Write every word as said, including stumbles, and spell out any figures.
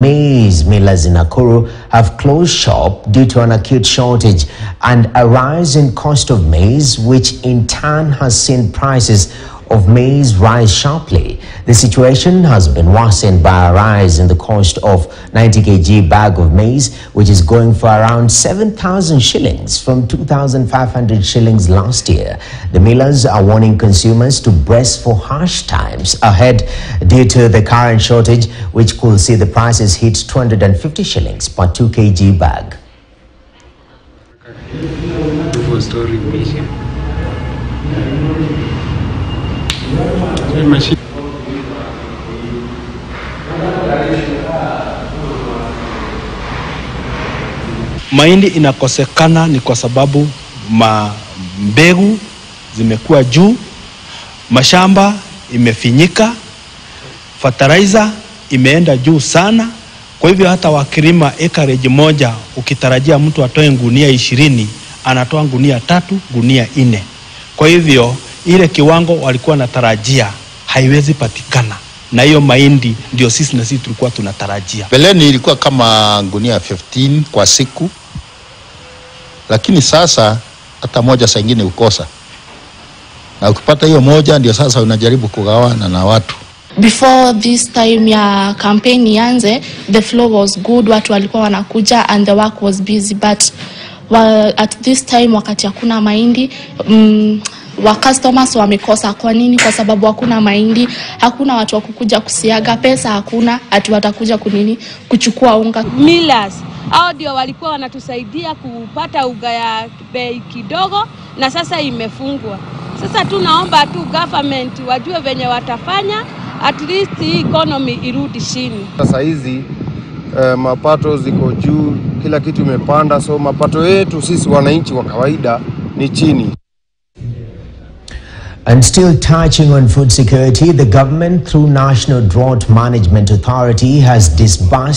Maize millers in Nakuru have closed shop due to an acute shortage and a rise in cost of maize, which in turn has seen prices of maize rise sharply. The situation has been worsened by a rise in the cost of ninety kilogram bag of maize, which is going for around seven thousand shillings from two thousand five hundred shillings last year. The millers are warning consumers to brace for harsh times ahead due to the current shortage, which could see the prices hit two hundred fifty shillings per two kilogram bag. Machine. Mahindi inakosekana ni kwa sababu ma mbegu zimekuwa juu, mashamba imefinyika, fertilizer imeenda juu sana. Kwa hivyo hata wakilima acreage moja, ukitarajia mtu atoe gunia ishirini, anatoa gunia tatu, gunia nne. Kwa hivyo ile kiwango walikuwa natarajia haiwezi patikana, na hiyo mahindi ndio sisi na sisi tulikuwa tunatarajia. Beleni ilikuwa kama gunia fifteen kwa siku, lakini sasa hata moja saa nyingine ukosa, na ukipata hiyo moja ndio sasa unajaribu kugawana na watu. Before this time ya campaign ianze, the flow was good, watu walikuwa wanakuja and the work was busy, but well, at this time wakati hakuna mahindi, mm, wa customers wamekosa. Kwa nini? Kwa sababu hakuna mahindi, hakuna watu wa kukuja kusiaga, pesa hakuna, ati watakuja kunini kuchukua unga. Millers hao ndio walikuwa wanatusaidia kupata unga ya bei kidogo, na sasa imefungwa. Sasa tunaomba tu government wajue venye watafanya at least economy irudi chini. Sasa hizi uh, mapato ziko juu, kila kitu imepanda, so mapato yetu sisi wananchi wa kawaida ni chini. And still touching on food security, the government through National Draught Management Authority has disbursed